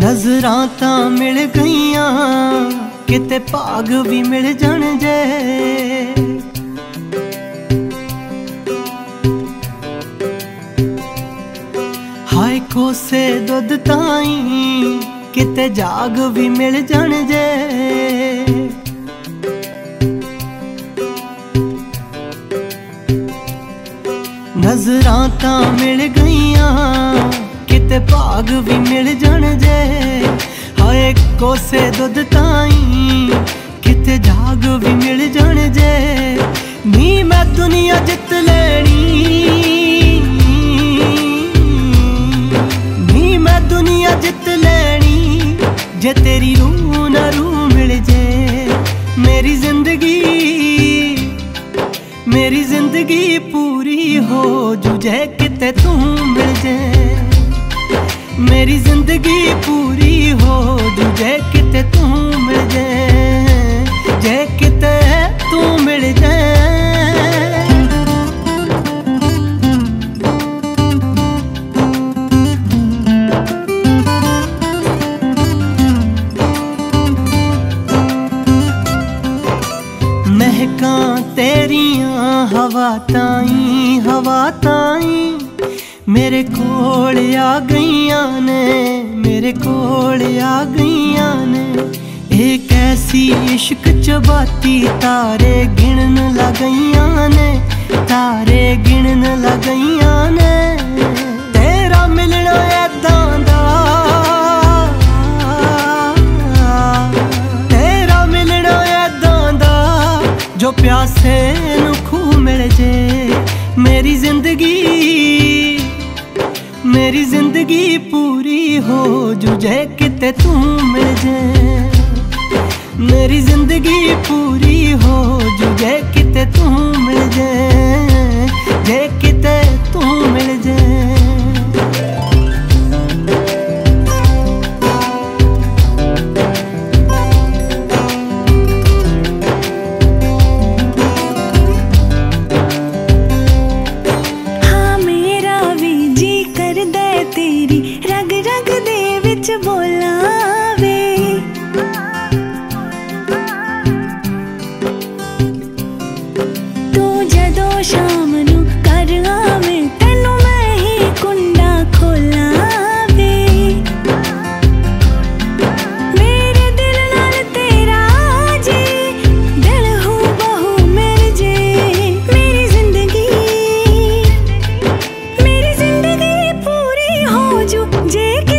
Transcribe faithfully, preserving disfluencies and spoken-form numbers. नजरां तां मिल गईयां किते भाग भी मिल जाण जे, हाय कोसे दुध ताई किते जाग भी मिल जाण जे। नजरां तां मिल गईयां किते भाग भी मिल जाण जे, हाय कोसे दुध ताई किते जाग भी मिल जाण जे। नी मैं दुनिया जित लेनी, नी मैं दुनिया जित लेनी जे तेरी रूह ना रूह मिल जे। मेरी जिंदगी मेरी जिंदगी पूरी हो जुझे किते तू मिल जे। मेरी जिंदगी पूरी हो जुझे किते तू मिल जे, जे किते तू मिल जे। महका तेरिया हवा ताई हवा ताई मेरे कोल आ गईयां ने, मेरे कोल आ गईयां ने। एक ऐसी इश्क चबाती तारे गिणन लगईयां ने, तारे गिणन लगईयां ने। तेरा मिलना ऐदां दा, तेरा मिलना ऐदां दा जो प्यासे नूं खूह मिल जे। मेरी जिंदगी मेरी जिंदगी पूरी हो जुझे किते तू मिल जे। मेरी जिंदगी पूरी हो जुझे किते तू मिल जे, जे किते तू मिल जे। जे